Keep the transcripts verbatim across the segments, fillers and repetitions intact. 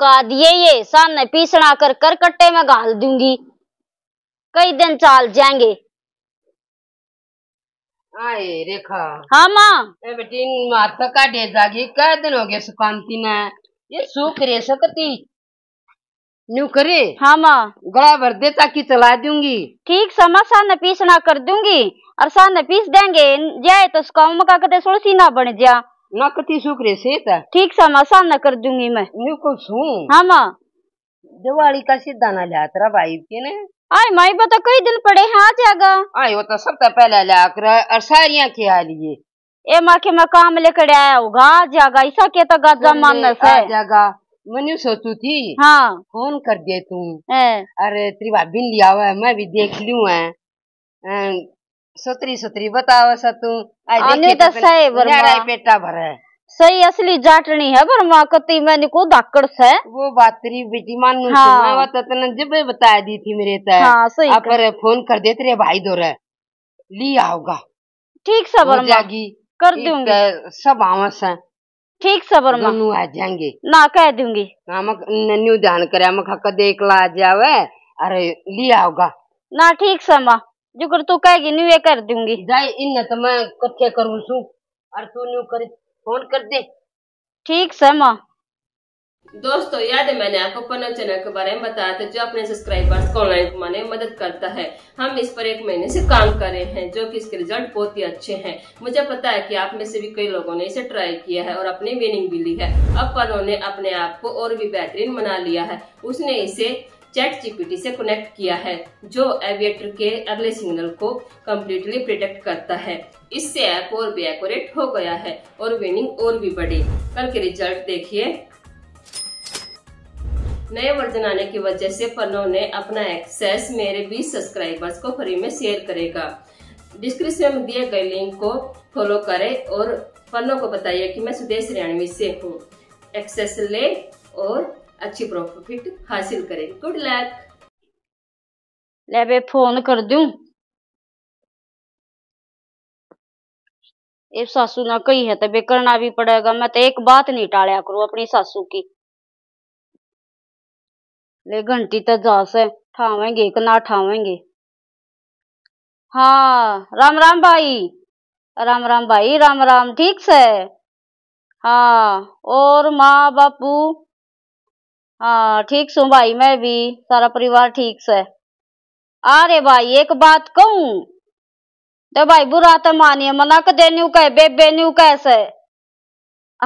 का दिए ये सामने पीसना कर कर कट्टे में घाल दूंगी, कई दिन चाल जाएंगे। आए रेखा। हाँ माँ बेटी माता का डे जागी कई दिन हो गए सुकांति ने ये सूख रे सकती न्यू करे। हाँ माँ गला भर दे ताकि चला दूंगी। ठीक समा सामने पीसना कर दूंगी और सामने पीस देंगे जाए तो सुकाऊ का कदे सुलसी ना बन जा ना कती सूख रे से ठीक समा सामना कर दूंगी मैं न्यू को सू। हाँ माँ दिवाली का सीधा ना लिया तेरा भाई के ने आय माई बता कई दिन पड़े हैं आ जाएगा। आय वो तो सबसे पहले लाकर और सारियां के आ लिए ए माँ के मैं काम लेकर आया होगा आ जाएगा ऐसा कहता गाजा मानस है आ जाएगा मनु सोचू थी। हाँ फोन कर दिए तू अरे तेरी भाभी ने लिया हुआ है मैं भी देख लू है सोतरी सोतरी बताओ सा तू पेटा भर है सही असली जाटनी है पर माँ कती मैंने को धाकड़ से वो बात तेरी बेटी मान हाँ। जब बताया दी थी मेरे तय हाँ, आप कर। फोन कर दे तेरे भाई दो रहे ली आओगा ठीक सबर जागी कर दूंगी सब आवस है ठीक सबर नू आ जाएंगे ना कह दूंगी नन्यू ध्यान करे मखा कदे एकला आ जावे अरे ली आओगा ना ठीक समा जो तू कहेगी न्यू ये कर दूंगी जाए इन तो मैं कट्ठे करूँ सू और तू न्यू कर फोन कर दे ठीक है माँ। दोस्तों याद है मैंने आपको पन्ना चना के बारे में बताया था जो अपने सब्सक्राइबर्स को ऑनलाइन कमाने में मदद करता है। हम इस पर एक महीने से काम कर रहे हैं जो कि इसके रिजल्ट बहुत ही अच्छे हैं। मुझे पता है कि आप में से भी कई लोगों ने इसे ट्राई किया है और अपनी विनिंग भी ली है। अब पन्नों ने अपने आप को और भी बेहतरीन बना लिया है। उसने इसे चैट जीपीटी से कनेक्ट किया है जो एविएटर के अगले सिग्नल को कम्प्लीटली प्रिडिक्ट करता है। इससे ऐप और भी एक्यूरेट हो गया है और विनिंग और भी बढ़ी। कल के रिजल्ट देखिए। नए वर्जन आने की वजह से पन्नों ने अपना एक्सेस मेरे बीस सब्सक्राइबर्स को फ्री में शेयर करेगा। डिस्क्रिप्शन में दिए गए लिंक को फॉलो करें और पन्नों को बताइए कि मैं सुदेश हरियाणवी से हूँ। एक्सेस ले और अच्छी प्रॉफिट हासिल करें। Good luck. ले बे फोन कर दूं। ए सासू ना कही है तबे करना भी पड़ेगा। मैं तो एक बात नहीं टालिया करूं अपनी सासू की। ले घंटी तो जास है ठावेंगे कि ना ठावेंगे। हाँ राम राम भाई राम राम भाई राम राम ठीक से। हाँ और माँ बापू हाँ ठीक सू भाई मैं भी सारा परिवार ठीक से। अरे भाई एक बात कहूं तो भाई बुरा तो मानिए मना कर दे न्यू कह बेबे न्यू कैसे।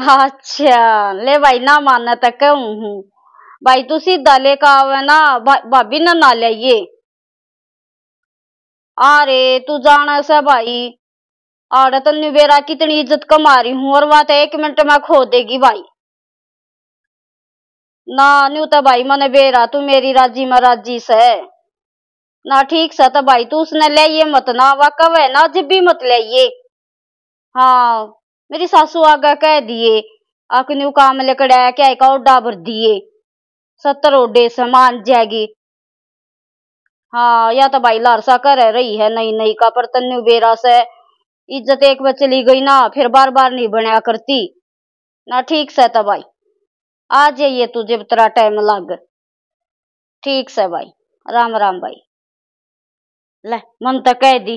अच्छा ले भाई ना माना तो कहूं हूं भाई तू सीधा लेकर आवे ना भाभी ना ना ले ये। अरे तू जाना से भाई अरे तेन बेरा कितनी इज्जत कमा रही हूं और वहां तो एक मिनट में खो देगी भाई ना न्यू तो भाई मने बेरा तू मेरी राजी में राजी से ना ठीक सा तो भाई तू उसने ले ये मत ना वा कवे ना जब भी मत ले ये। हाँ मेरी सासू आगे कह दिए आक न्यू काम लेकर आया क्या एक ओडा भर दिए सत्तर ओडे समान जाएगी। हाँ या तो भाई लारसा कर रही है नई नई का पर तन्यू बेरा से इज्जत एक बार चली गई ना फिर बार बार नहीं बनाया करती ना ठीक से तो भाई आ जाइए तुझे तेरा टाइम लग ठीक से भाई राम राम भाई। ले मन तो कह दी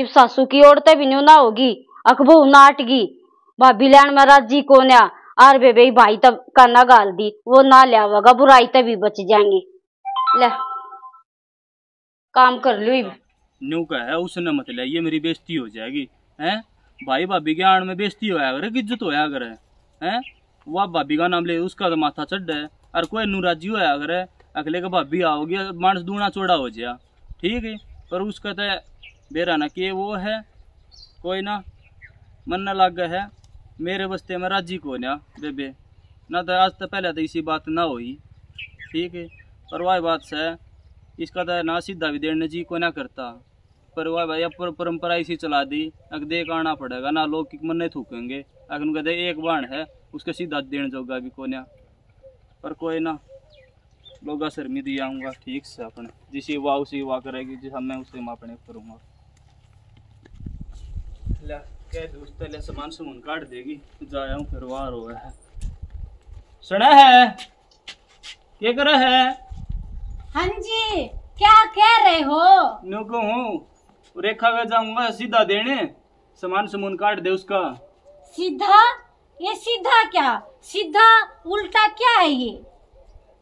इब सासू की ओर तो भी न्यू ना होगी अखबू नाटगी भाभी लैंड में राजी को ना आर बेबे भाई तब का ना गाल दी वो ना लिया होगा बुराई तभी बच जाएंगी। ले काम कर लू इब न्यू का है उसने मत ले ये मेरी बेइज्जती हो जाएगी हैं भाई भाभी के आड़ में बेइज्जती होया करे इज्जत होया करे हैं वह भाभी का नाम ले उसका तो माथा चढ़ है और कोई नू राजी होया अगर अगले का भाभी आओगी मानस दूना चौड़ा हो जाए ठीक है पर उसका तो बेरा ना कि वो है कोई ना मन ना लग है मेरे बस्ते में राजी को ना बेबे ना तो आज तो पहले तो इसी बात ना हुई ठीक है पर वह बात से इसका तो ना सीधा भी देने जी को ना करता पर वह भाई अब परंपरा इसी चला दी अग देख आना पड़ेगा ना लोग मन नहीं थूकेंगे अगर उनका दे एक बाण है उसके सीधा देने जोगा भी कोने पर कोई ना लोग शर्मी दिया आऊँगा ठीक से अपने जिसे वाह उसी वाह करेगी जिस मैं उसे मापने करूँगा ले सामान सामान काट देगी जाया हूँ फिर वार हो है सुना है क्या कर रहे है? हाँ जी, क्या कह रहे हो? नुको हूँ रेखा का जाऊंगा सीधा देने, सामान सामान काट दे उसका। सीधा? ये सीधा क्या? सीधा उल्टा क्या है ये?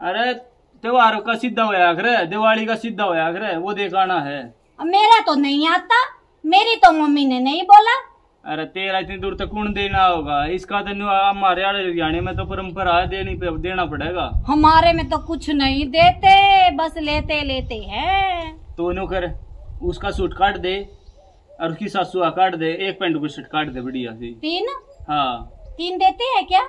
अरे त्योहारों का सीधा होया करे, दिवाली का सीधा होया करे, वो देखाना है। मेरा तो नहीं आता, मेरी तो मम्मी ने नहीं बोला। अरे तेरा इतनी दूर तक कौन देना होगा? इसका तो हमारे हरियाणा में तो परंपरा है, देनी पे देना पड़ेगा। हमारे में तो कुछ नहीं देते, बस लेते लेते हैं। तो नो कर, उसका सूट काट दे और उसकी सासुआ काट दे, एक पैंट को शर्ट काट दे बढ़िया सी। तीन? हाँ तीन देते हैं क्या?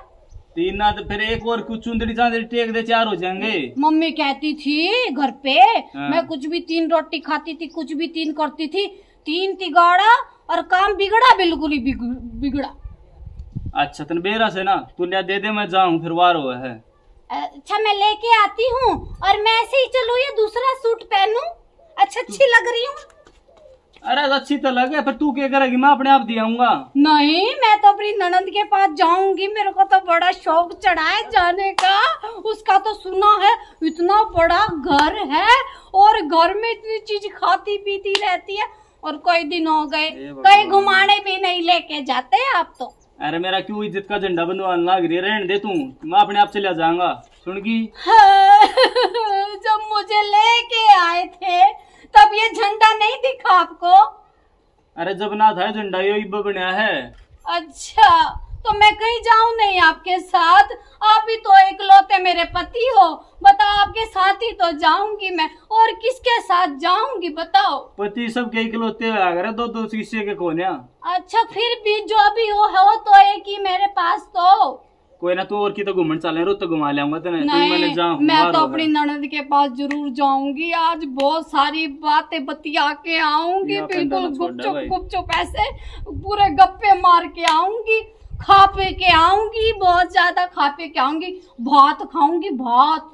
तीन ना तो फिर एक और कुछ चुंदड़ी चांदड़ी टेक दे, चार हो जाएंगे। मम्मी कहती थी घर पे हाँ। मैं कुछ भी तीन रोटी खाती थी, कुछ भी तीन करती थी, तीन तिगाड़ा और काम बिगड़ा, बिल्कुल ही बिगड़ा। अच्छा तुम बेरा से ना तू लिया दे दे, मैं जाऊं फिर वार हो है। अच्छा मैं लेके आती हूँ और मैं ऐसे ही चलूं या दूसरा सूट पहनूं? अच्छा अच्छी लग रही हूँ। अरे अच्छी तो लगे पर तू क्या करेगी, मैं अपने आप दियाऊंगा। नहीं मैं तो अपनी ननद के पास जाऊंगी, मेरे को तो बड़ा शौक चढ़ा है जाने का। उसका तो सुना है इतना बड़ा घर है और घर में इतनी चीज खाती पीती रहती है और कोई दिन हो गए कहीं घुमाने भी नहीं लेके जाते आप तो। अरे मेरा क्यों इज्जत का झंडा बनवाने लग रही है, रहने दे तू, मैं अपने आप चला जाऊंगा। सुनगी हाँ, जब मुझे लेके आए थे तब ये झंडा नहीं दिखा आपको? अरे जब ना था झंडा, ये बना है। अच्छा तो मैं कहीं जाऊं नहीं आपके साथ, आप ही तो इकलौते मेरे पति हो, बताओ आपके साथ ही तो जाऊंगी मैं, और किसके साथ जाऊंगी बताओ? पति सबके इकलौते अगर दो दो किसी के कोने। अच्छा फिर भी जो भी हो, हो तो एक ही मेरे पास तो। कोई ना तू और की तो घूमने चले, रोज तो घुमा लिया तो नहीं, मैं तो अपनी ननद के पास जरूर जाऊंगी, आज बहुत सारी बातें बतिया के आऊंगी, बिल्कुल गुपचुप गुपचुप ऐसे पूरे गप्पे मार के आऊंगी, खा पे के आऊंगी, बहुत ज्यादा खा पे के आऊंगी, भात खाऊंगी भात।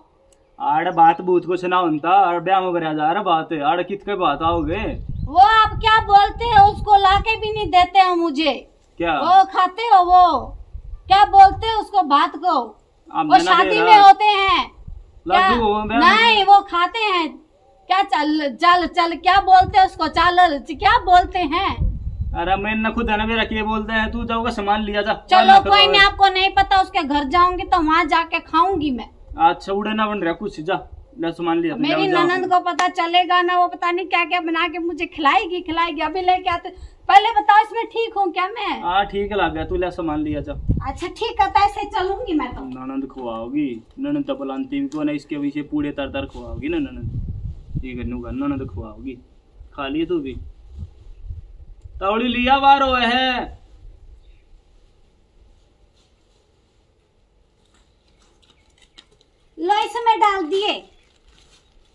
आड़ बात भूत कुछ ना उनता, आड़ ब्याह वगैरह जा रहा बात है, आड़ कितके बात आओगे? वो आप क्या बोलते हैं, उसको लाके भी नहीं देते हो मुझे। क्या वो खाते हो? वो क्या बोलते हो उसको भात को? वो शादी में होते हैं नहीं, वो खाते हैं क्या? चल चल चल क्या बोलते है उसको? चाल क्या बोलते हैं? अरे मैंने खुद है ना मेरा क्या बोलते हैं, तू जाओगा सामान लिया जा। चलो कोई नहीं, आपको नहीं पता, उसके घर जाऊंगी तो वहाँ जाके खाऊंगी मैं। अच्छा उड़े ना बन रहा कुछ, जा सामान लिया। मेरी ननद को पता चलेगा ना, वो पता नहीं क्या क्या बना के मुझे खिलाएगी खिलाएगी। अभी लेके आते, पहले बताओ इसमें ठीक हूँ क्या मैं? हाँ ठीक लग गया, तू ले सामान लिया जा। अच्छा ठीक है, ऐसे चलूंगी मैं तो। ननद खुआओगी? ननद तो बुलाती भी क्यों, इसके पीछे पूरे तर तर खुआओगी ना ननद, ये ननद खुआओगी। खा लिए तू भी? तौड़ी लिया वार हुए हैं। लो इसमें डाल दिए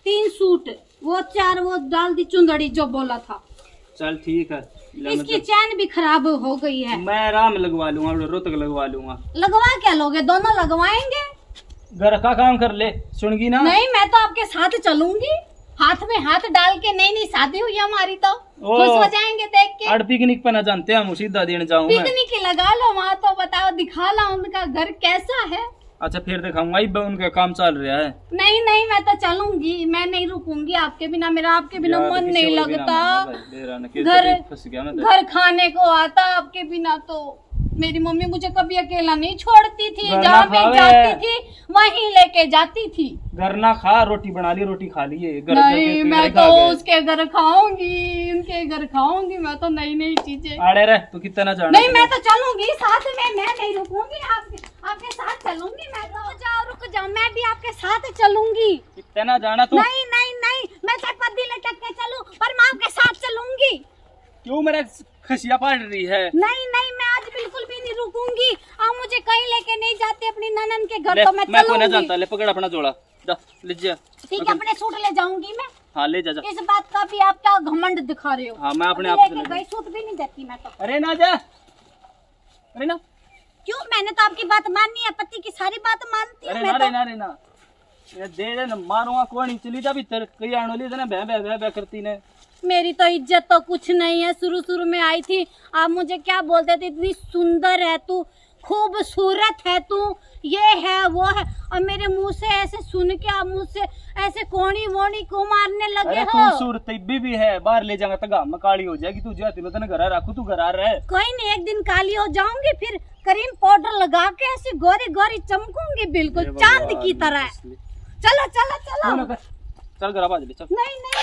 तीन सूट, वो चार वो डाल दी चुंदड़ी जो बोला था। चल ठीक है, इसकी चैन भी खराब हो गई है, मैं राम लगवा लूंगा, रोतक लगवा लूंगा। लगवा क्या लोगे, दोनों लगवाएंगे, घर का काम कर ले। सुनगी ना? नहीं मैं तो आपके साथ चलूंगी, हाथ में हाथ डाल के। नहीं नहीं शादी हुई हमारी तो खुश हो जाएंगे देख के। और पिकनिक पे ना जानते हम, सीधा देने जाऊं मैं। पिकनिक लगा लो वहाँ तो, बताओ दिखा लो उनका घर कैसा है। अच्छा फिर दिखाऊंगा, उनका काम चल रहा है। नहीं नहीं मैं तो चलूंगी, मैं नहीं रुकूंगी आपके बिना, मेरा आपके बिना मन नहीं लगता। घर घर खाने को आता आपके बिना तो। मेरी मम्मी मुझे कभी अकेला नहीं छोड़ती थी, जहाँ मैं जाती थी वहीं लेके जाती थी। घर ना खा, रोटी बना ली, रोटी खा लिए। नहीं मैं तो उसके घर खाऊंगी, उनके घर खाऊंगी मैं तो, नई नई चीजें। अरे रे तू कितना जाना? नहीं मैं तो चलूंगी साथ में, मैं नहीं रुकूंगी, आप, आपके साथ चलूंगी मैं तो। जाओ रुक जाओ, मैं भी आपके साथ चलूंगी। कितना जाना तू? नहीं नहीं नहीं मैं चटपटी लटक के चलूँ, पर मैं आपके साथ चलूंगी। क्यों मेरा खसिया पड़ रही है? नहीं नहीं मैं आज बिल्कुल भी नहीं रुकूंगी, आप मुझे कहीं लेके नहीं जाते अपनी ननन के घर तो मैं चलूंगी। मैं कोई ना जाता, ले पकड़ अपना जोड़ा, जा ले जा। ठीक है अपने सूट ले जाऊंगी मैं। हाँ ले जा जा। इस बात का भी आप क्या घमंड दिखा रहे हो? हाँ मैं अपने आप से गई, सूट भी नहीं देती मैं तो। अरे ना जा, अरे ना। क्यों मैंने तो आपकी बात माननी है, पति की सारी बात मानती हूं मैं तो। अरे ना रे ना ये दे दे ना, मारूंगा कोनी चली जा भीतर, कई आनो ले देना बह बह बह करती ने। मेरी तो इज्जत तो कुछ नहीं है, शुरू शुरू में आई थी आप मुझे क्या बोलते थे, इतनी सुंदर है तू, खूबसूरत है तू, ये है वो है। और मेरे मुंह से ऐसे सुन के आप मुंह से ऐसे कोनी वोनी को मारने लगे हो। खूबसूरत भी, भी है, बाहर ले जाऊंगा तगा काली हो जाएगी तू, जाती मैं घर रखू तू घर रहे। कोई नहीं, एक दिन काली हो जाऊंगी, फिर क्रीम पाउडर लगा के ऐसे गोरी गोरी चमकूंगी बिल्कुल चांद की तरह। चलो चलो चलो चल घर आवाज ले चल। नहीं नहीं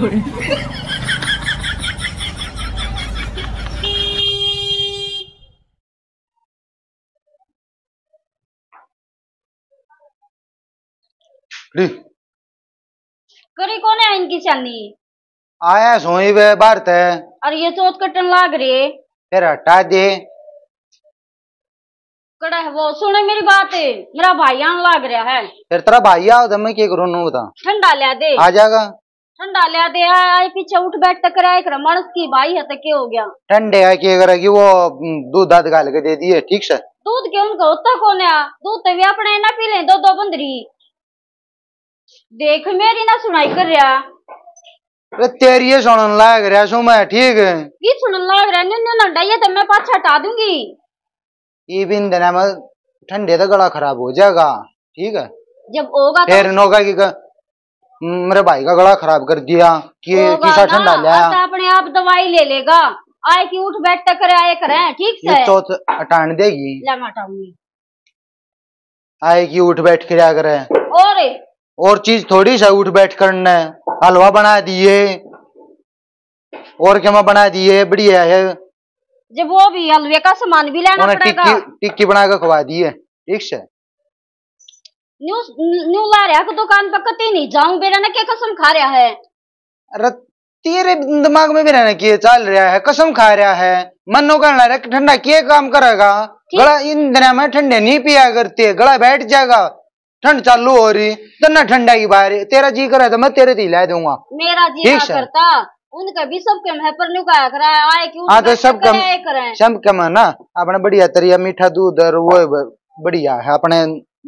करी कौन है इनकी चांदी आया सोई वे भारत है। अरे ये चोट कटन लाग रही है, फिर हटा दे कड़ा है वो। सुने मेरी बात, मेरा भाई आन लाग रहा है। फिर तेरा भाई आओ तो मैं क्या करूं, नो बता। ठंडा लिया दे, आ जाएगा ठंडा लिया दे। आए पीछे उठ बैठ तक रहा है मर्स की भाई है तो क्या हो गया। ठंडे है क्या करेगी वो, दूध दाद गाल के दे दिए ठीक से। दूध के उनका होता कौन है, दूध तभी अपने ना पी ले दो दो बंदरी। देख मेरी ना सुनाई कर रहा, तेरी ये सुनन लाग रहा सो मैं ठीक है। ये सुनन लाग रहा नहीं ना डाइए तो मैं पाछा हटा दूंगी। ये बिन देना मैं ठंडे तो गला खराब हो जाएगा ठीक है। जब होगा तो फिर नोगा की मेरे भाई का गला खराब कर दिया कि किसा ठंडा लाया। अपने आप दवाई ले लेगा, आए की उठ बैठ तक करे आए करे ठीक से। ये चोट हटान देगी, लगा हटाऊंगी। आए की उठ बैठ किया करे और और चीज थोड़ी सा उठ बैठ करना है। हलवा बना दिए और क्या मैं बना दिए बढ़िया है। जब वो भी हलवे का सामान भी लेना पड़ेगा, टिक्की बना के खवा दिए ठीक से। न्यू न्यू ला रहा है दुकान पर कती नहीं जाऊं बेरा ना के कसम खा रहा है। अरे तेरे दिमाग में बेरा ना के चल रहा है, कसम खा रहा है मनो करना रहा ठंडा के काम करेगा। गला इन दिनों में ठंडे नहीं पिया करते, गला बैठ जाएगा। ठंड चालू हो रही तना ठंडा की बाहर, तेरा जी करे तो मैं तेरे दी ला दूंगा। मेरा जी क्या करता, उनका भी सब कम है पर नुका करा आए क्यों। हां तो सब कम सब कम है ना अपने, बढ़िया तरिया मीठा दूध और वो बढ़िया है अपने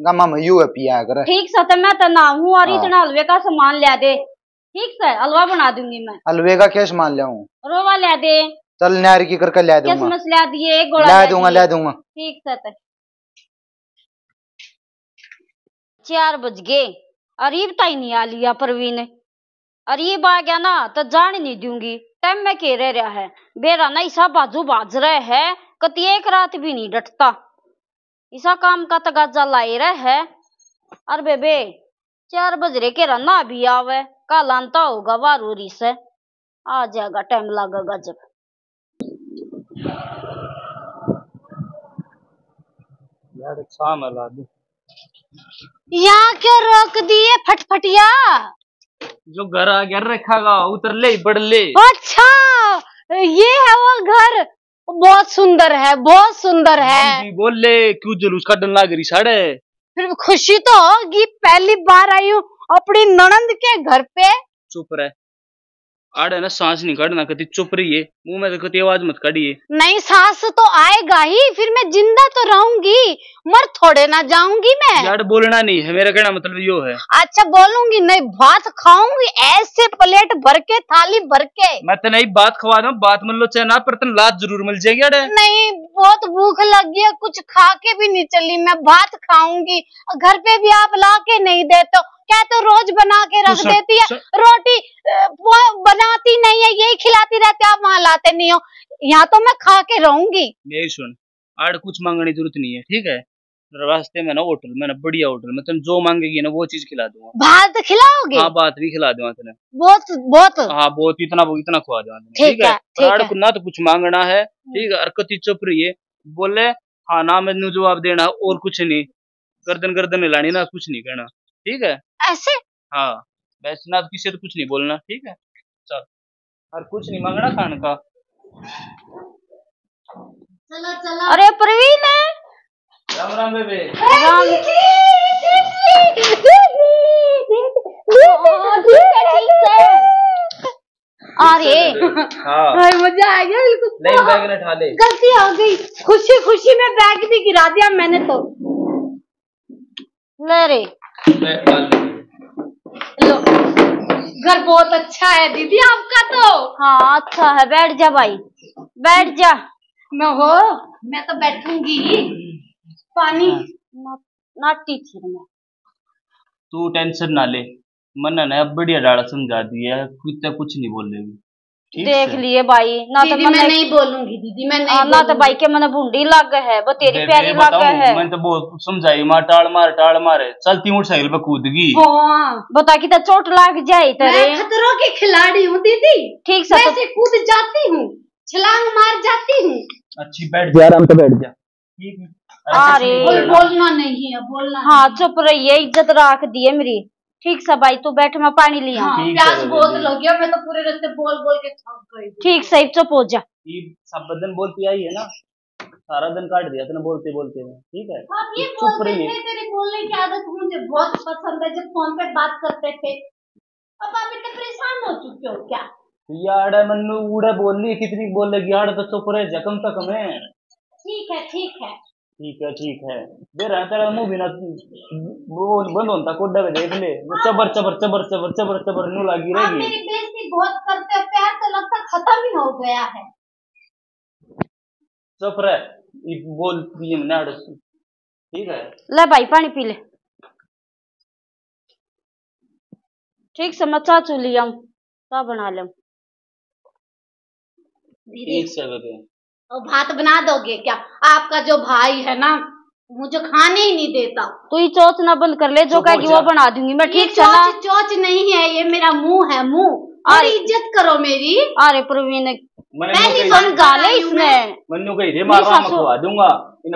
गामा में यू पिया करे ठीक से। तो मैं तो ना हूं और इतना हलवे का सामान ले दे ठीक से, हलवा बना दूंगी मैं। हलवे का क्या सामान ले आऊं, रोवा ले दे चल नारी की करके ले दूंगा। किसमस ले दिए गोला ले दूंगा ले दूंगा ठीक से। चार बज गए, अरीब ताई नहीं आ लिया परवीन। अरीब आ गया ना तो जान नहीं दूंगी। टाइम में के रह रहा है बेरा ना, ईसा बाजू बाज रहे है कति एक रात भी नहीं डटता। ईसा काम का तगाजा लाए रहे है। अरे बेबे चार बज रहे के रहना अभी आवे, कल आंता होगा वारूरी से आ जाएगा, टाइम लगेगा। जब यार शाम ला दे यहाँ क्यों रोक दिए फटफटिया। जो घर आ गया रखेगा उतर ले बढ़ ले। अच्छा ये है वो घर, बहुत सुंदर है बहुत सुंदर है। बोल ले क्यों जुलूस का डन लाग रही साढ़े, फिर खुशी तो होगी पहली बार आई हूँ अपनी ननंद के घर पे। चुप रहे आड़े ना सांस नहीं काटना कती, चुप रही है मुंह में तो कती आवाज मत काटिए। नहीं सांस तो आएगा ही, फिर मैं जिंदा तो रहूंगी मर थोड़े ना जाऊंगी मैं। यार बोलना नहीं है, मेरा कहना मतलब यो है। अच्छा बोलूंगी नहीं, भात खाऊंगी ऐसे प्लेट भर के थाली भर के। मैं तो नहीं बात खवा दूं, बात मिल लो चाहे ना पर तन लात जरूर मिल जाएगी। अरे नहीं बहुत भूख लगी है, कुछ खा के भी नहीं चली मैं, भात खाऊंगी। घर पे भी आप ला के नहीं देते तो, क्या तो रोज बना के रख देती है, रोटी वो बनाती नहीं है यही खिलाती रहती, आप वहाँ लाते नहीं हो। यहाँ तो मैं खा के रहूंगी। मेरी सुन आड़ कुछ मांगने जरूरत नहीं है ठीक है, रास्ते में ना होटल में ना बढ़िया होटल में तुम तो जो मांगेगी ना वो चीज खिला दूंगा। भात खिलाओगे? हाँ भात भी खिला दूंगा तुम्हें बहुत बहुत। हाँ बहुत इतना इतना खुआ दूंगा ठीक है। आड़ ना तो कुछ मांगना है ठीक है। हरकत चुप रही है, बोले हाँ ना मैं जवाब देना और कुछ नहीं, गर्दन गर्दन हिलानी ना कुछ नहीं कहना ठीक है ऐसे। हाँ वैसे ना किसी से कुछ नहीं बोलना ठीक है। चल और कुछ नहीं मांगना खाने का। चलो चलो। अरे प्रवीण राम राम बेबे। राम आ अरे हाँ। भाई मजा आ गया बिल्कुल। नहीं बैग न उठा ले, गलती हो गई, खुशी खुशी में बैग भी गिरा दिया मैंने तो। ले रे लो, घर बहुत अच्छा है दीदी आपका तो। हाँ अच्छा है, बैठ जा भाई बैठ जा। मैं हो मैं तो बैठूंगी, पानी नाटी थी मैं। तू टेंशन ना ले, मन्ना ने बढ़िया डाड़ा समझा दिया, खुद तक कुछ नहीं बोलेगी। देख लिए भाई ना तो मैं नहीं बोलूंगी दीदी, मैं नहीं। ना तो भाई के मैंने भूडी लग है, वो तेरी प्यारी लग है। मैंने तो बहुत समझाई, मार टाड़ मार टाड़ मारे, चलती मोटरसाइकिल पे कूदगी, बता कि चोट लग जाए। मैं खतरों की खिलाड़ी हूँ दीदी, ठीक से ऐसे कूद जाती हूँ, छलांग मार जाती हूँ। अच्छी बैठ जा, आराम से बैठ जा। अरे बोलना नहीं है, बोलना। हाँ चुप रही है, इज्जत रख दी है मेरी। ठीक सा भाई तू बैठ, मैं पानी लिया। हाँ, प्यास बहुत लगी है, मैं तो पूरे रास्ते बोल बोल के थक गई। ठीक सही चुप हो जा। सब दिन बोलती आई है ना, सारा दिन काट दिया तूने बोलते बोलते। ठीक है हाँ, ये चुप रही है। तेरे बोलने की आदत मुझे बहुत पसंद है, जब फोन पे बात करते थे। अब आप इतने परेशान हो चुके हो क्या? यार मन्नू उड़े बोल रही, कितनी बोलेगी यार, तो चुप रहे जख्म तक में। ठीक है ठीक है ठीक है ठीक है। तेरा तेरा मुंह भी ना बोल बंद होता, कोड्डा देख ले। चबर चबर चबर चबर चबर चबर नू लगी रहेगी। मेरी बेइज्जती बहुत करते हो, प्यार तो लगता खत्म ही हो गया है। चुप रह, ये बोल दिए मैंने आड़। ठीक है ले भाई पानी पी ले। ठीक से मैं चाचू लिया हूं, सा बना ले दीदी। एक सेकंड, भात बना दोगे क्या? आपका जो भाई है ना मुझे खाने ही नहीं देता। तू ही चोच ना बंद कर ले, जो कहेगी वो बना दूंगी मैं। ठीक है ना, चोच नहीं है ये, मेरा मुंह है मुंह। और इज्जत करो मेरी। अरे प्रवीण पहली फोन गाले इसने मन्नू कही रे, मार मार खवा दूंगा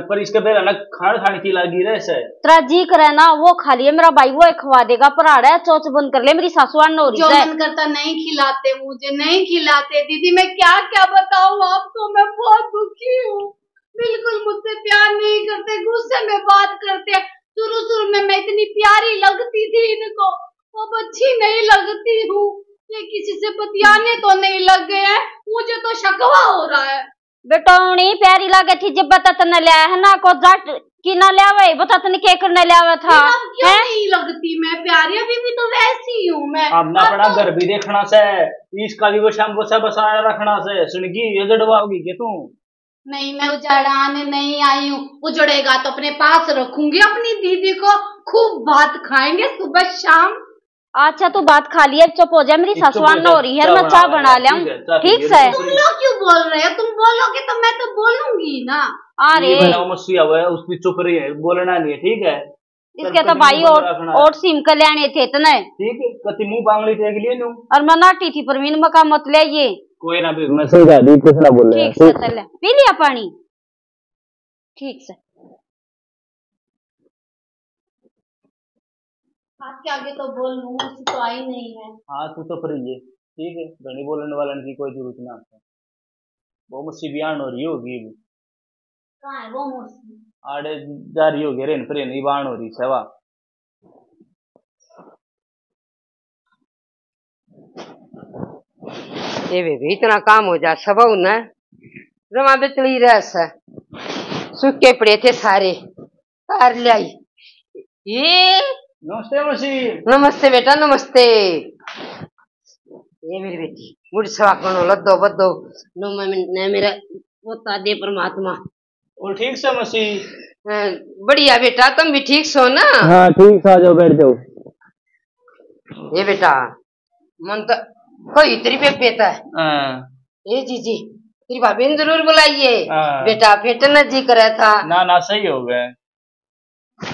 पर इसके पहले ना खान खाने की लगी रहे से। तेरा जी करे ना वो खा लिए, मेरा भाई वो खवा देगा। पर आड़ा है चोच बंद कर ले, मेरी सासुआ नो रही है। जो मन करता नहीं खिलाते, मुझे नहीं खिलाते दीदी। मैं क्या क्या बताऊँ आपको, मैं बहुत दुखी हूँ। बिल्कुल मुझसे प्यार नहीं करते, गुस्से में बात करते। शुरू शुरू में मैं इतनी प्यारी लगती थी इनको, अब अच्छी नहीं लगती हूँ। ये किसी से बतियाने तो नहीं लग गए हैं, मुझे तो शकवा हो रहा है। बेटौनी प्यारी लागे थी जब बताते न लिया है ना, को जट की न लिया हुआ बताते न के करने लिया हुआ था। क्यों नहीं लगती मैं प्यारी, अभी भी तो वैसी हूँ मैं। अब ना पड़ा घर भी देखना से, इसका भी वो शाम को से बसाया रखना से। सुनगी ये जड़वाओगी क्या तू? नहीं मैं उजड़ाने नहीं आई हूँ, उजड़ेगा तो अपने पास रखूंगी। अपनी दीदी को खूब बात खाएंगे सुबह शाम। अच्छा तू बात खा लिया, चुप हो जा, मेरी सासुआन न हो रही है। मैं चाय बना लिया हूँ। ठीक है तुम लोग क्यों बोल रहे हो? तुम बोलोगे तो मैं तो बोलूंगी ना। अरे उसकी चुप रही है, बोलना नहीं है। ठीक है इसके तो भाई और सिम का लेने थे इतने। ठीक है कति मुंह बांगली देख लिए नू। और मैं नाटी थी प्रवीण, मका मत ले ये कोई ना भी मैं सही गाड़ी कुछ ना बोल रहे। ठीक से पी लिया पानी? ठीक से आपके आगे तो बोल लूं, उसी तो आई नहीं है। हाँ तू तो फ्री है। ठीक है धनी बोलने वाला की कोई जरूरत ना आपको। वो मुझसे बयान हो रही होगी, कहाँ है वो मुझसे आड़े जा रही होगी, रेन फ्रेन ही बयान हो रही सेवा। ये बेबी इतना काम हो जा सब ना जमा बेतली रस है, सूखे पड़े थे सारे तार लाई। ये नमस्ते मौसी। नमस्ते बेटा नमस्ते। ये मेरी बेटी मुझे सेवा करो, लद्दो बद्दो नो मैं मेरा पोता दे परमात्मा। और ठीक से मौसी? बढ़िया बेटा तुम भी ठीक सो ना? हाँ ठीक सा, जाओ बैठ जाओ। ये बेटा मन तो कोई तेरी पे पेता है। ये जीजी तेरी भाभी ने जरूर बुलाइए बेटा, बेटा न जी कर था ना ना सही हो गए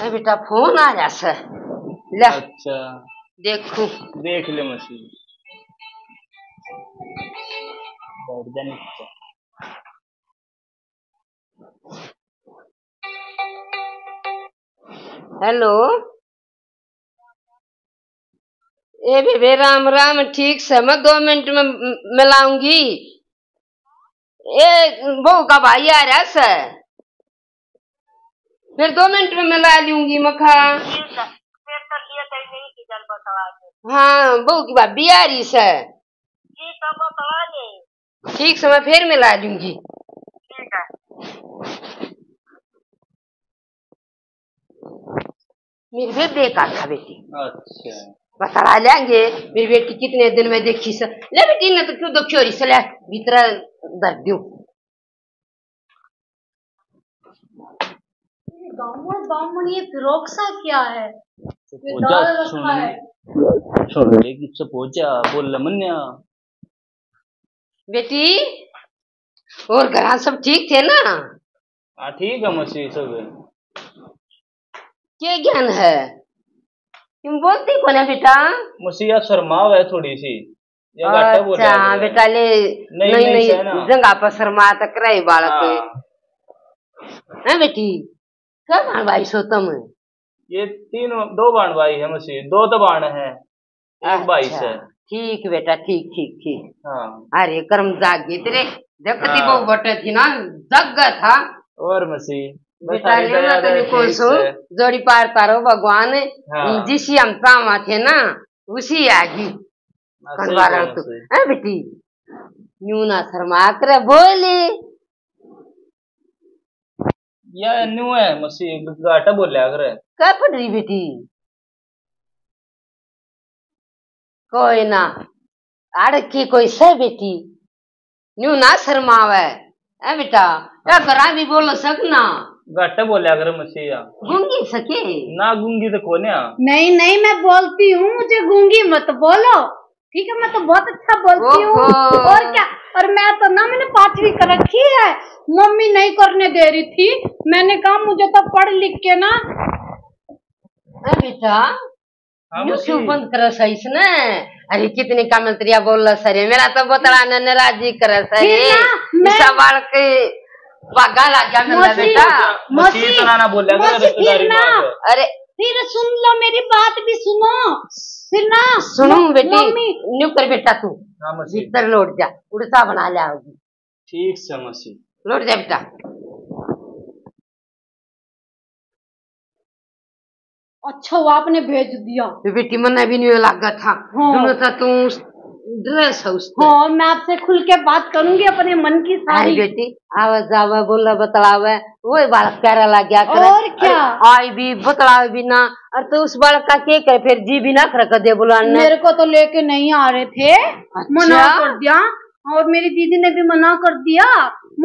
बेटा। फोन आ जा सर। अच्छा देखो देख ले मसी, हेलो। ए बेबे राम राम। ठीक से मैं दो मिनट में मिलाऊंगी। ए बहू का भाई आ रहा सर, फिर दो मिनट में मिला लूंगी मखा। हाँ बहू की भाभी आ रही सर। जी मेरी पापा पढ़ा ले। ठीक समय फिर मिला दूंगी। ठीक है। मेरे बेट बेकार था बेटी। अच्छा। बस आ जाएंगे मेरे बेट की कितने दिन में देखी सर। ले बेटी ने तो क्यों दुखी हो रही सर, भीतर दर्द दो। गाँव गाँव में ये फिरोक्सा क्या है? बोल मन्या बेटी, और घर सब ठीक थे ना? हाँ ठीक है मछली सब। क्या ज्ञान है तुम बोलती को ना बेटा? मुसीबत शर्माव है थोड़ी सी। अच्छा बेटा ले नहीं नहीं, नहीं, नहीं जंगा पर शर्मा तक रही बालक है बेटी। क्या बाण भाई सो तुम? ये तीन दो बाण भाई है मुसी, दो तो बाण है एक भाई से। ठीक बेटा ठीक ठीक ठीक। हाँ अरे कर्म जाग गए तेरे, जगती बहु बटे थी ना जग गया था। और मसी बेटा तो जोड़ी पार तारो भगवान। हाँ। जिसी हम सामा थे ना उसी आगी तो। अरे बेटी न्यू ना शर्मा कर बोले या न्यू है मसी घाटा बोले अगर क्या पढ़ रही बेटी? कोई ना अड़की कोई से बेटी न्यू ना शर्मावे है बेटा। क्या भी बोलो सकना घाटा बोले अगर मसीहा गूंगी सके ना गूंगी तो कौन है? नहीं नहीं मैं बोलती हूँ, मुझे गूंगी मत बोलो ठीक है? मैं तो बहुत अच्छा बोलती हूँ और क्या। और मैं तो ना मैंने पांचवी कर रखी है, मम्मी नहीं करने दे रही थी। मैंने कहा मुझे तो पढ़ लिख के ना बेटा बंद कर सही से ना। अरे कितनी कामतरिया बोल सर, मेरा तो बतलाना नाराजी कर सवाल के मैं बेटा। मसी ना बोले फिर ना। अरे फिर सुन लो मेरी बात भी सुनो फिर ना। सुनो बेटी न्यू कर बेटा तू भीतर लौट जा, उड़सा बना ले आओगी। ठीक से मसी लौट जा बेटा। अच्छा वो आपने भेज दिया बेटी, मन भी नहीं लगा था। हाँ। तू ड्रेस है उसको। हाँ, मैं आपसे खुल के बात करूंगी अपने मन की सारी। बेटी आवाज आवा बोला बतलावे वो बालक प्यारा लग गया। और क्या आई भी बतलावे भी ना। और तो उस बालक का क्या करे फिर, जी भी ना खड़क दे बुलाने। मेरे को तो लेके नहीं आ रहे थे। अच्छा? मना कर दिया और मेरी दीदी ने भी मना कर दिया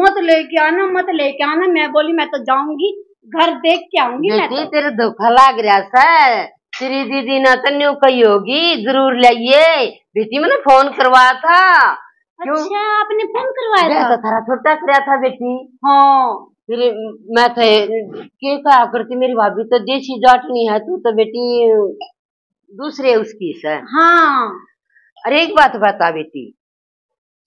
मत लेके आना मत लेके आना। मैं बोली मैं तो जाऊंगी घर देख के आऊंगी। बेटी तेरे धोखा लग रहा सर, तेरी दीदी ना तो न्यू कही होगी जरूर लाइए। बेटी मैंने फोन करवाया था। अच्छा आपने फोन करवाया था? था छोटा कराया था बेटी। हाँ फिर मैं थे के कहा करती मेरी भाभी तो देसी जाटनी है, तू तो बेटी दूसरे उसकी सर। हाँ अरे एक बात बता बेटी,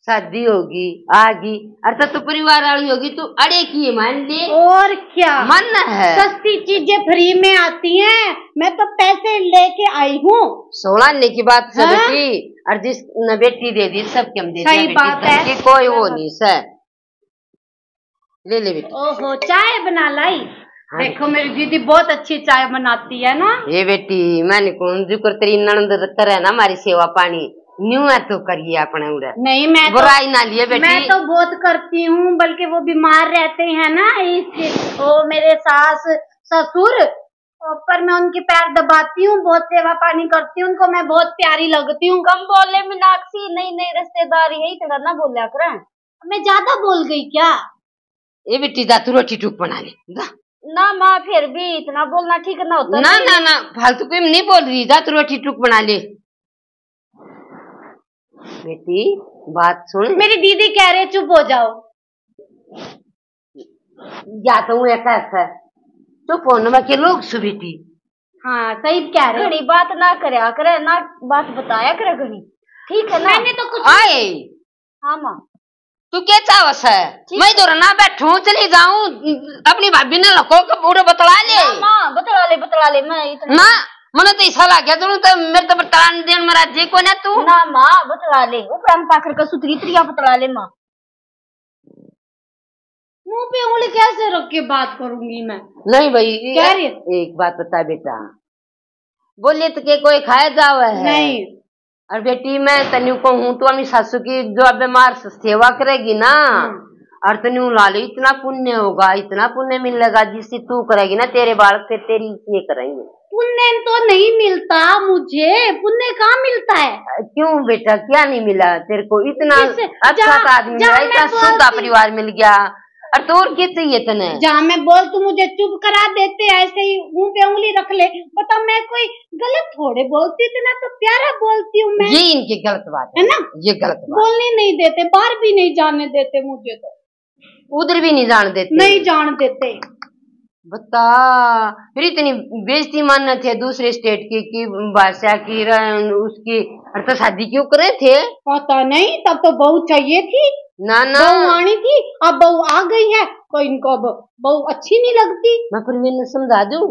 शादी होगी आगी अर्थात तो परिवार वाली होगी तो अड़े की मान ले। और क्या मन है, सस्ती चीजें फ्री में आती हैं। मैं तो पैसे लेके आई हूँ। सोलह लेने की बात सब की और जिस न बेटी दे दी सब कम दे सही बात है, कोई वो नहीं सर। ले ले बेटी। ओहो चाय बना लाई। हाँ। देखो मेरी दीदी बहुत अच्छी चाय बनाती है ना। ये बेटी मैंने कौन जुकर तेरी ननंद करे ना हमारी सेवा पानी न्यू है तो करिए अपने उड़े। नहीं मैं बुराई ना लिए बेटी, मैं तो बहुत करती हूँ बल्कि वो बीमार रहते हैं ना इसके वो मेरे सास ससुर, पर मैं उनके पैर दबाती हूँ बहुत सेवा पानी करती हूँ उनको, मैं बहुत प्यारी लगती हूँ। कम बोले मीनाक्षी, नई नई रिश्तेदारी है इतना ना बोला कर। मैं ज्यादा बोल गई क्या? ये बेटी जा तू रोटी टूक बना ले ना। माँ फिर भी इतना बोलना ठीक ना होता ना ना ना, फालतू कोई नहीं बोल रही, जा तू रोटी टूक बना ले। बेटी बात सुन, मेरी दीदी कह रहे चुप हो जाओ। जाता हूँ ऐसा ऐसा तो फोन के लोग सुबीती। हाँ सही कह रहे, घड़ी बात ना करे करे ना बात बताया करे घड़ी ठीक है ना। मैंने तो कुछ आए। हाँ माँ तू क्या चावस है? मैं तो ना बैठू चली जाऊँ अपनी भाभी ने पूरा बतला ले। माँ बतला ले बतला ले। मैं इतना मने तो ऐसा लग गया तो तो मेरे तो बतलान देन मेरा जे को ना तू ना मां बतला ले ऊपर हम पाकर का सुतरी त्रिया बतला ले। मां मुंह पे उंगली कैसे रख के बात करूंगी मैं? नहीं भाई क्या रही? एक बात बता बेटा, बोले तो के कोई खाए जावे है नहीं और बेटी मैं तनु को हूँ तो अपनी सासू की जो अब बीमार सेवा करेगी ना, और तनु लाली इतना पुण्य होगा, इतना पुण्य मिलेगा जिससे तू करेगी ना, तेरे बालक से तेरी ये करेंगे। पुण्य तो नहीं मिलता मुझे, पुण्य कहाँ मिलता है? क्यों बेटा क्या नहीं मिला तेरे को? इतना अच्छा आदमी मिला, इतना सुखा परिवार मिल गया, और तो और क्या चाहिए तने? जहाँ मैं बोल तू मुझे चुप करा देते, ऐसे ही मुँह पे उंगली रख ले। बता मैं कोई गलत थोड़े बोलती, इतना तो प्यारा बोलती हूँ मैं। ये इनकी गलत बात है ना, ये गलत बोलने नहीं देते, बाहर भी नहीं जाने देते मुझे, तो उधर भी नहीं जान देते, नहीं जान देते। बता फिर इतनी बेइज्जती मानना थे दूसरे स्टेट की की भाषा की उसकी, और तो शादी क्यों करे थे? पता नहीं, तब तो बहू चाहिए थी ना, ना बहू आनी थी, अब बहू आ गई है तो इनको अब बहू अच्छी नहीं लगती। मैं परवीन समझा दूं?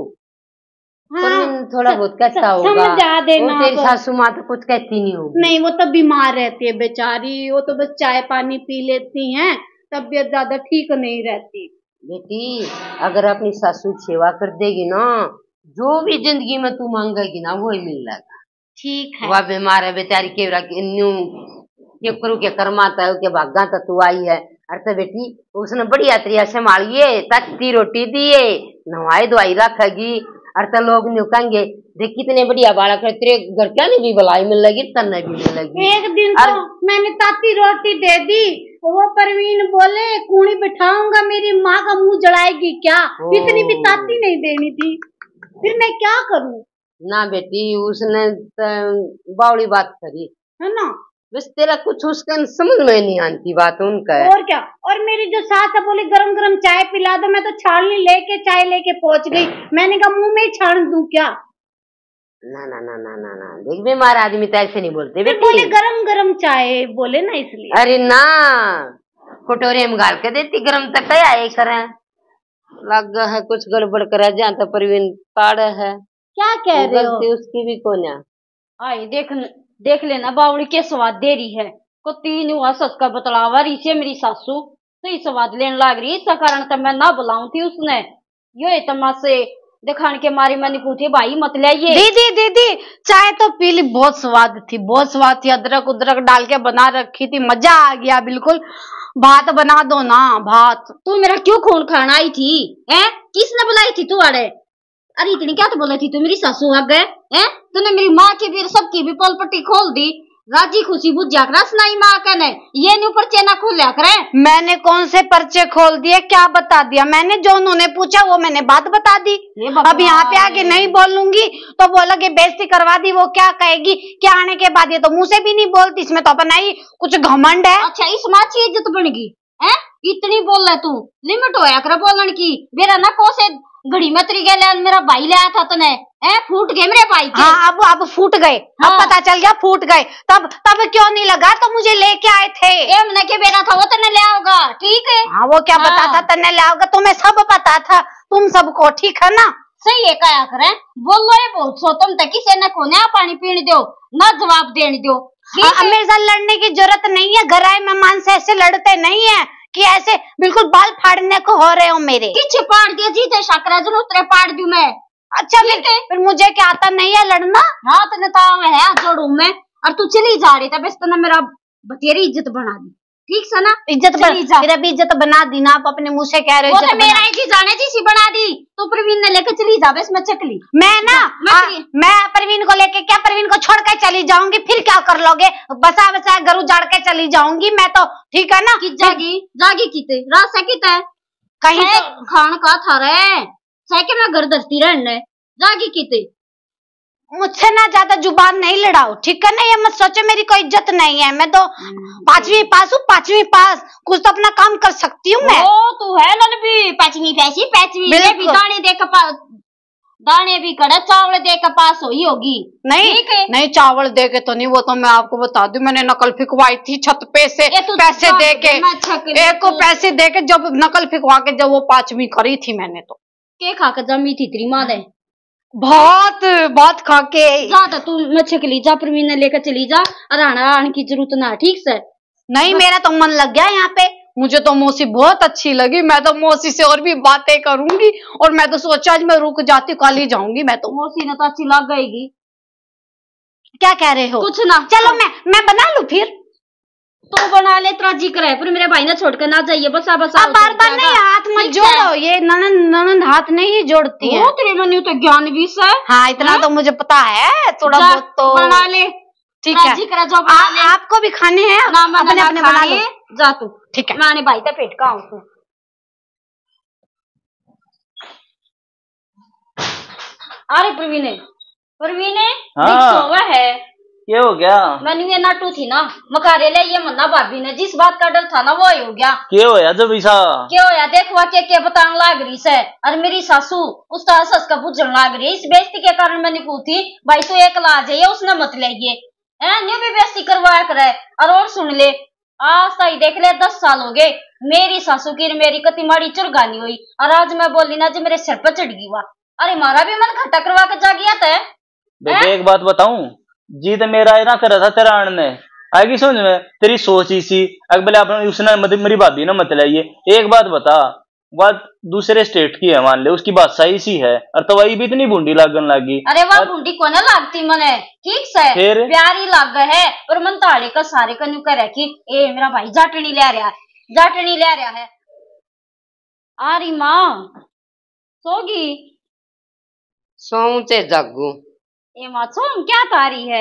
हाँ, थोड़ा बहुत कैसा होगा समझा देना। तेरी सासू माँ तो कुछ कहती नहीं होगी। नहीं, वो तो बीमार रहती है बेचारी, वो तो बस चाय पानी पी लेती है, तबियत ज्यादा ठीक नहीं रहती। बेटी अगर अपनी सासू सेवा कर देगी ना, जो भी जिंदगी में तू मांगेगी ना वो ही मिल जाएगा। ठीक है, वह बीमार है बेचारी, के करू के करमाता है, के भागा था तू आई है। अरे बेटी उसने बढ़िया तरिया से मारिए, ताकि रोटी दिए, नवाई दवाई रखेगी, अरे लोग न्यू कहेंगे देख कितने बढ़िया बालक है, तेरे घर क्या नहीं भी भलाई मिलेगी, तन्ने भी मिलेगी। एक दिन तो मैंने ताती रोटी दे दी, वो परवीन बोले कूड़ी बिठाऊंगा, मेरी माँ का मुंह जलाएगी क्या, इतनी भी ताती नहीं देनी थी, फिर मैं क्या करूँ? ना बेटी उसने बावड़ी बात करी है ना, बस तेरा कुछ उसका समझ में नहीं आती बात उनका है। और क्या, और मेरी जो सास है बोली गरम गरम चाय पिला दो, मैं तो छालनी लेके चाय लेके पहुंच गई, मैंने कहा मुंह में छान दूं क्या? ना ना ना ना ना ना देख बीमार आदमी तो ऐसे नहीं बोलते। फिर बोले गरम गरम चाय बोले ना इसलिए। अरे ना कटोरे में गाल के देती गरम, तक क्या ये करे लग है कुछ गड़बड़ करा जहाँ तक परवीन पाड़ है। क्या कह रहे हो? उसकी भी कोना आई देख देख लेना बावड़ी के स्वाद दे रही है, को तीन हुआ सच का बतलावा रही से मेरी सासू सही स्वाद लेने लाग रही, इसका कारण तो मैं ना बुलाऊ थी उसने, यो तमाशे दिखाने के मारे मैंने पूछे भाई मत लाइए। दीदी दीदी चाय तो पी ली, बहुत स्वाद थी, बहुत स्वाद थी, अदरक उदरक डाल के बना रखी थी, मजा आ गया बिल्कुल। भात बना दो ना भात। तू मेरा क्यों खून खाना आई थी हैं? किसने बुलाई थी तू? अरे अरे इतनी क्या तो बोला थी तू? मेरी सासू आ गए हैं, तूने मेरी माँ की भी सबकी भी पोल पट्टी खोल दी, राजी खुशी बुझा कर सुनाई माँ कहने, ये न्यू पर्चे ना खोल लिया करे। मैंने कौन से पर्चे खोल दिए? क्या बता दिया मैंने? जो उन्होंने पूछा वो मैंने बात बता दी। अब यहाँ पे आके नहीं बोलूंगी तो बोलोगे बेइज्जती करवा दी, वो क्या कहेगी क्या आने के बाद, ये तो मुँह से भी नहीं बोलती, इसमें तो अपना ही कुछ घमंड है। अच्छा इस माँ की इज्जत बनेगी है? इतनी बोल रहा तू, लिमिट होया कर बोलन की। मेरा ना कोसे घड़ी में तरी गए, मेरा भाई लाया था तने ए, फूट गए मेरे भाई के। हाँ, अब अब फूट गए। हाँ। अब पता चल गया फूट गए, तब तब क्यों नहीं लगा तो मुझे लेके आए थे? ए मने के बेटा था वो तने ले आओगा, ठीक है। हाँ वो क्या? हाँ। पता था तने ले आओगा, तुम्हें सब पता था, तुम सबको ठीक है ना? सही है, क्या करे बोलो ये बहुत सो तुम तक किसी ने को ना पानी पीने दो ना जवाब देने दो। मेरे साथ लड़ने की जरूरत नहीं है, घर आए मेहमान से ऐसे लड़ते नहीं है कि ऐसे बिल्कुल बाल फाड़ने को हो रहे हो मेरे। किच्छ पाड़ दिया जीते शकरा जरूर उतरे पाड़ दू मैं। अच्छा फिर, फिर मुझे क्या आता नहीं है लड़ना? हाँ तेने तो है जोड़ू मैं, और तू चली जा रही था, बस तूने मेरा बतेरी इज्जत बना दी, ठीक से ना? इज्जत मेरा भी इज्जत बना दी ना, आप अपने मुँह से कह रहे हो मेरा इज्जत जाने जी बना दी, तो परवीन ने लेकर चली जा, बस मैं चकली मैं ना मैं परवीन को लेके क्या परवीन को छोड़ कर चली जाऊंगी? फिर क्या कर लोगे? बसा बसा घर उजाड़ के चली जाऊंगी मैं तो, ठीक है ना? जागी जागी किते रात से किते कहीं खान का था रे के मैं घर धरती रहने जागी किते। मुझसे ना ज्यादा जुबान नहीं लड़ाओ, ठीक है ना? ये मत सोचो मेरी कोई इज्जत नहीं है, मैं तो पांचवी पास हूँ, पांचवी पास कुछ तो अपना काम कर सकती हूँ मैं। ओ तू है ललबी पांचवी पैसी पांचवी दाने देख दाने भी कड़ा चावल दे के पास हुई होगी। नहीं नहीं चावल दे के तो नहीं, वो तो मैं आपको बता दूं मैंने नकल फिकवाई थी छत पे से, पैसे दे के एक को पैसे दे के जब नकल फिकवा के जब वो पांचवी खरी थी मैंने तो के खा के जमी थी तेरी माँ ने बहुत बहुत खा के। जा तू मछली जा, प्रवीण ने लेकर चली जा, अराना आने की जरूरत ना, ठीक से? नहीं मेरा तो मन लग गया यहाँ पे, मुझे तो मौसी बहुत अच्छी लगी, मैं तो मौसी से और भी बातें करूंगी, और मैं तो सोचा आज मैं रुक जाती कल ही जाऊंगी मैं तो। मौसी ने तो अच्छी लग गएगी क्या कह रहे हो? कुछ ना, चलो मैं मैं बना लूं फिर। तो बना ले, इतना जिक्र है, फिर मेरे भाई ने छोड़कर ना जाइए। बस आप बस बार बार नहीं हाथ मत जोड़ो, ये ननन ननन हाथ नहीं जोड़ती है। तो ज्ञान भी है, हाँ इतना तो मुझे पता है, थोड़ा बहुत तो बना ले। ठीक है, आपको भी खाने हैं, अपने अपने बना ले। जा तू, ठीक है, मैंने भाई का पेट का हूँ। अरे प्रवीण, प्रवीण हाँ। है ये हो गया, मैंने ये नाटू थी ना मकारेले, ये मन्ना भाभी ने जिस बात का डर था ना वो हो गया। क्या होया जब ईसा क्या होया? देखवा के क्या बताने लाग रही है, और मेरी सासू उस सास का बुझन लाग रही। इस बेइज्जती के कारण मैंने पूछी भाई तू एक ला जाइए, उसने मत ले ये न्यू भी बेइज्जती करवाया करे। और, और सुन ले, आज ताई देख ले दस साल हो गए मेरी सासू की मेरी कति माड़ी चुरगानी हुई, और आज मैं बोली ना जो मेरे सिर पर चढ़ गई। वाह, अरे मारा भी मन खट्टा करवा के जा गया था। बेटे एक बात बताऊं, जीत मेरा ये ना करा था तेरा आण ने, आएगी समझ में तेरी सोच इसी अकबले आपने उसने मत, मेरी भाभी ना मत लाइए। एक बात बता, बात दूसरे स्टेट की है मान ले, उसकी बादशाह इसी है, और तवाई भी इतनी बूंदी लागन लगी। अरे वाह, बूंदी को ना लागती मने, ठीक से प्यारी लाग है। और मन ताले का सारे का नुकर है कि ए मेरा भाई जाटनी ले रहा है, जाटनी ले रहा है। आरी माँ सोगी सोचे जागू ये मासूम क्या तारी है,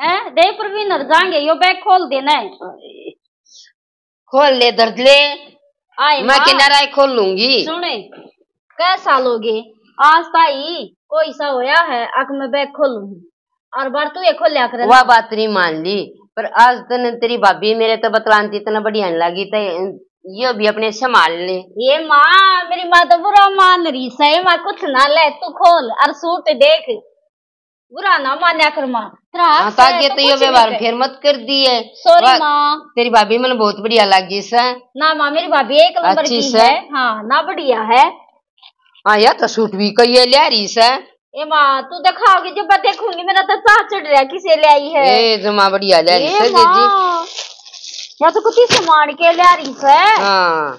हैं? दे प्रवीण जाएंगे, यो बैग खोल देना है। खोल ले दर्द ले, मैं किनारा खोल लूंगी। सुने कै साल हो गए आज ताई कोई सा होया है अक मैं बैग खोलूंगी, और बार तू ये खोल लिया कर। वह बात नहीं मान ली, पर आज तने तेरी भाभी मेरे तो बतलानती इतना बढ़िया लगी, तो ये भी अपने संभाल ले। ये माँ मेरी माँ तो बुरा मान रही सही, माँ कुछ ना ले तू खोल और सूट देख, बुरा ना मान्या कर माँ। ये तो ये व्यवहार फिर मत कर दिए। सॉरी माँ, तेरी भाभी मैंने बहुत बढ़िया लगी सा ना। माँ मेरी भाभी एक नंबर की है, हाँ ना बढ़िया है। हाँ यार तो सूट भी कही है ले रही सा। ए माँ तू दिखाओगी जब मैं देखूंगी, मेरा तो चाह चढ़ रहा है किसे ले आई है। ए जमा बढ़िया ले रही सा जी, या तो कुछ सामान के ले रही सा। हाँ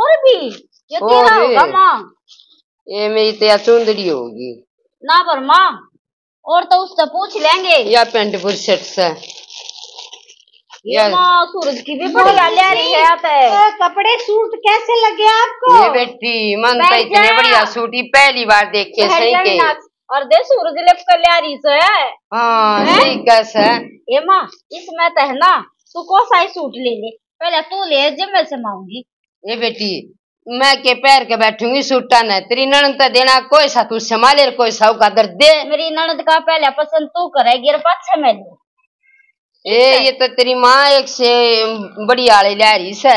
और भी ये तेरा होगा माँ, ये मेरी तेरा चुंदड़ी होगी ना। पर माँ और तो उससे पूछ लेंगे, या पेंट पूरी सेट से। ये माँ सूरज की भी बढ़िया ले रही है कपड़े। सूट कैसे लगे आपको? ये बेटी मन तो इतने बढ़िया सूट ही पहली बार देख के सही के, और दे सूरज लेप कर ले रही से। हाँ सही कैसे ये माँ, इसमें तो है ना तू कौन सा सूट ले ले, पहले तू ले जब मैं समाऊंगी। ये बेटी मैं के पैर के बैठूंगी सूटा न, तेरी ननद का देना कोई सा तू संभाले, कोई सा का दर्द दे। मेरी ननद का पहले पसंद तू करेगी और पाछे मैं लूं। ए ये तो तेरी माँ एक से बढ़िया ले रही है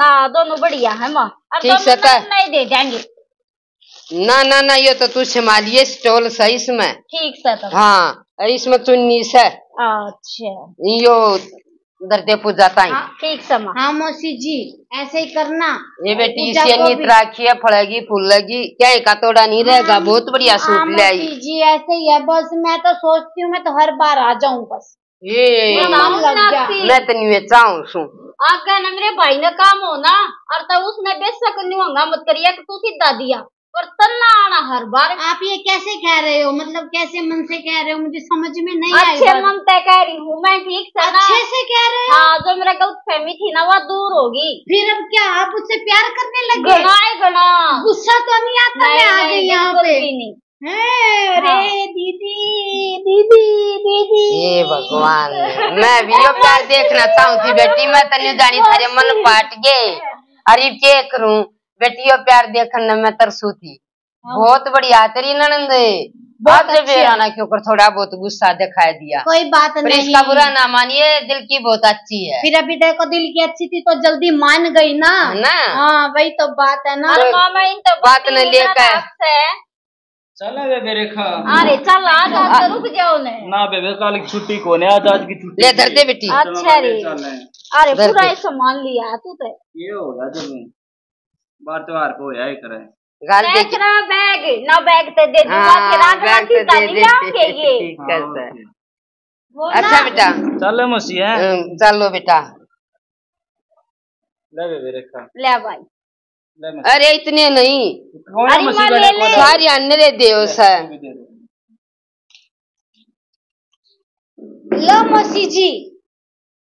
ना, दोनों बढ़िया है माँ। ठीक से नहीं दे देंगे ना ना ना, ये तो तू संभालिए स्टॉल सा इसमें। ठीक से हाँ, इसमें चुन्नी से। अच्छा यो दर्दे पूजाता है। ठीक समा हाँ मौसी जी ऐसे ही करना। ये बेटी इसे नीत राखिए, फलेगी फूलेगी, क्या एक तोड़ा नहीं रहेगा। बहुत बढ़िया सूट ले आई जी, ऐसे ही है बस। मैं तो सोचती हूँ मैं तो हर बार आ जाऊँ बस, ये मैं तो नहीं चाहूँ। आगे न मेरे भाई ने काम होना, और तब उसने बेशक नहीं होगा मत करिए तू सीधा दिया, और तन्ना आना हर बार। आप ये कैसे कह रहे हो, मतलब कैसे मन से कह रहे हो मुझे समझ में नहीं आया। अच्छे मन से कह रही हूँ मैं, ठीक से अच्छे से कह रहे हो। हाँ जो मेरा गलत फहमी थी ना वो दूर होगी। फिर अब क्या आप उससे प्यार करने लगे? गणा गुस्सा तो नहीं आता? मैं आ गई यहाँ पे। अरे दीदी दीदी दीदी ये भगवान, मैं भी प्यार देखना चाहूँगी बेटी, मैं तन्नी जानी थारे मन पाट गए। अरे क्या करूँ बेटियों, प्यार देखने में तरसू थी। बहुत बढ़िया तेरी ननंद, बहुत बेराना के ऊपर थोड़ा बहुत गुस्सा दिखाई दिया। कोई बात नहीं, इसका बुरा ना मानिए, दिल की बहुत अच्छी है। फिर अभी देखो दिल की अच्छी थी तो जल्दी मान गई ना ना। हाँ वही तो बात है ना। अरे मामा इन तो बात न लेकर चला बेबे रेखा। अरे चल आज आज रुक जाओ ना बेबे, कल की छुट्टी को ने आज आज की छुट्टी ले धरते बेटी। अच्छा रे, अरे पूरा सामान लिया तू तो ये होगा जब बार तो आर को यही करे गाल देख ना बैग ना बैग तो दे दूंगा किरा गांधी ताली आओगे ये। अच्छा बेटा चलो मौसी है, चलो बेटा ले बेबे रेखा ले भाई ले। अरे इतने नहीं, अरे मौसी ले ले सारी अन्ने दे दो सर। लो मौसी जी,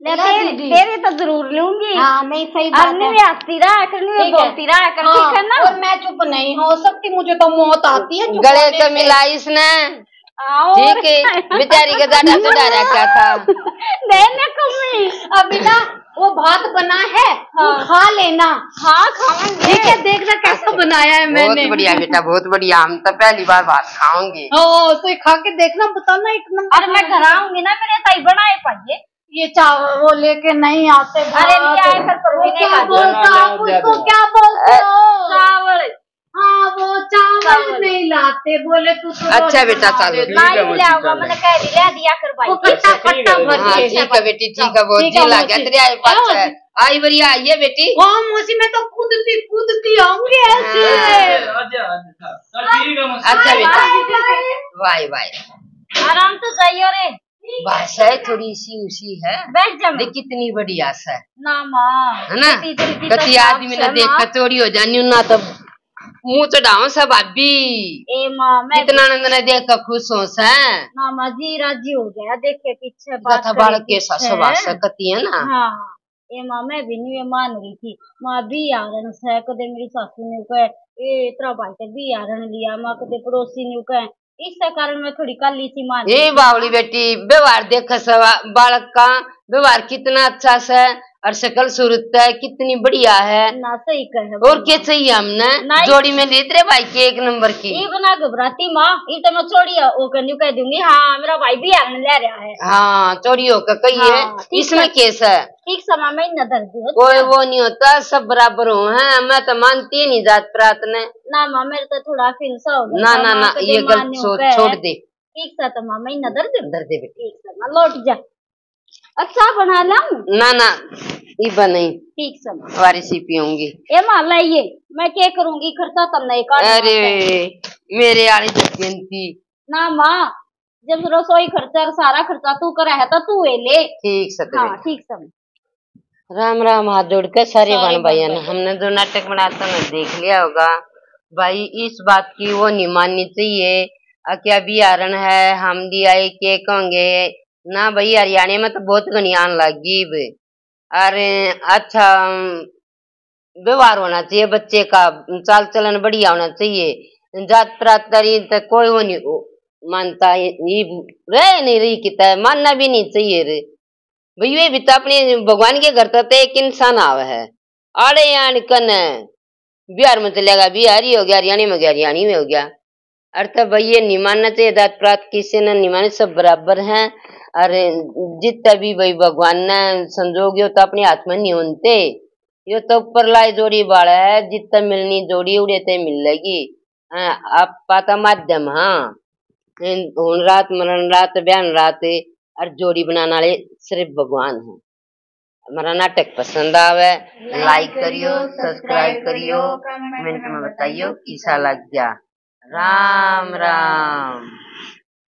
लेकिन तेरे तो जरूर लूंगी। हाँ, मैं सही बात है। आती रहा कर, बोलती रहा कर, ठीक है ना? और मैं चुप नहीं हो सकती, मुझे तो मौत आती है। गले तो मिला इसने, ठीक है, बेचारी का दादा तो डरा क्या था। नहीं कमी, अभी ना वो भात बना है, हाँ। खा लेना। हाँ, खाऊंगी। ठीक है, देखना कैसा बनाया है मैंने। बहुत बढ़िया बेटा, बहुत बढ़िया। हम तो पहली बार भात खाऊंगे। ओ, तो खा के देखना, बताना एक नंबर। अरे मैं घर आऊंगी ना, मेरे ताई बनाए पाइए। ये चावल वो लेके नहीं आते। अरे क्या है सर, वो क्या बोलता आप उसको, क्या बोलते हो? चावल। हाँ, वो चावल नहीं लाते, बोले तू। अच्छा बेटा, चलो मैंने कह दिया, दिया करवाई। खट्टा खट्टा भर के। ठीक है बेटी, ठीक है। बहुत जी लग गया तेरे आई पास है। आई बड़ी आई है बेटी। हाँ मौसी, मैं तो कूदती कूदती आऊंगी ऐसे। अच्छा बेटा, वाह वाह, आराम से जाइयो रे। भाषा थोड़ी सी उसी है, देख कितनी बड़ी आशा है ना माँ, है ना? कति आदमी ने देख कर चोरी हो जानी ना, तो मुँह चढ़ाओ सब। अभी कितना आनंद ने देख कर खुश हो ना जी, राजी हो गया देखे पीछे बाल के साथ कति, है ना? हाँ। ए माँ, मैं भी नहीं मान रही थी माँ, भी आरण है कदे मेरी सासू ने कहे ए इतना भाई भी आरण लिया माँ, कदे पड़ोसी ने कहे, इस कारण मैं थोड़ी काली सी मान। ये बावली बेटी व्यवहार देख, बालक का व्यवहार कितना अच्छा से और शकल सूरत है कितनी बढ़िया है ना। सही कहे। और क्या चाहिए हमने? जोड़ी में ले तेरे भाई के एक नंबर की। ये बना घबराती माँ, ये तो मैं चोरी होकर न्यू कह दूंगी। हाँ, मेरा भाई भी आरण ले रहा है। हाँ, चोरी होकर कही है। इसमें केस है, ठीक समय में नजर दी, कोई वो नहीं होता, सब बराबर हो। है मैं तो मानती नहीं जात प्रात ने ना माँ, मेरे तो थोड़ा फिलसा हो ना ना ना, ये गलत सोच छोड़ दे। ठीक सा तो मामा ही नजर दे, नजर दे बेटी। ठीक सा माँ लौट जा। अच्छा बना लाऊं? ना ना, ये बनी ठीक सा हमारी सी पीऊंगी। ए माँ लाइए, मैं क्या करूंगी खर्चा तब नहीं कर। अरे मेरे आने जगती ना माँ, जब रसोई खर्चा सारा खर्चा तू करा है तो तू ले। ठीक सा। हाँ ठीक सा। राम राम, हाथ जोड़ कर सारे बहन भाइयों ने, हमने जो नाटक बनाता ना देख लिया होगा भाई। इस बात की वो नहीं माननी चाहिए क्या भी आरण है, हम दिया के कहेंगे ना भाई। हरियाणा में तो बहुत गणियान लगी। अरे अच्छा व्यवहार होना चाहिए बच्चे का, चाल चलन बढ़िया होना चाहिए। जात प्रात तो कोई वो नहीं मानता, ये रह नहीं रही किता, मानना भी नहीं चाहिए रे भैया। भी तो अपने भगवान के घर तक एक इंसान आवे है, आड़े यान कन बिहार में चलेगा बिहारी हो गया, हरियाणी में गया हरियाणी में हो गया। अर्थ भैया नहीं मानना चाहिए, जात प्रात किसी ने नहीं माने, सब बराबर हैं। अरे जितना भी भाई भगवान ने संजोग हो तो अपने हाथ में नहीं होते, यो तो ऊपर लाए जोड़ी बाड़ा है, जितना मिलनी जोड़ी उड़े ते मिलेगी। आप पाता माध्यम। हाँ, हूं रात मरण रात बयान रात और जोड़ी बनाने वाले सिर्फ भगवान है। हमारा नाटक पसंद आवे लाइक करियो, सब्सक्राइब करियो, कमेंट में बताइयो कैसा लग गया। राम राम।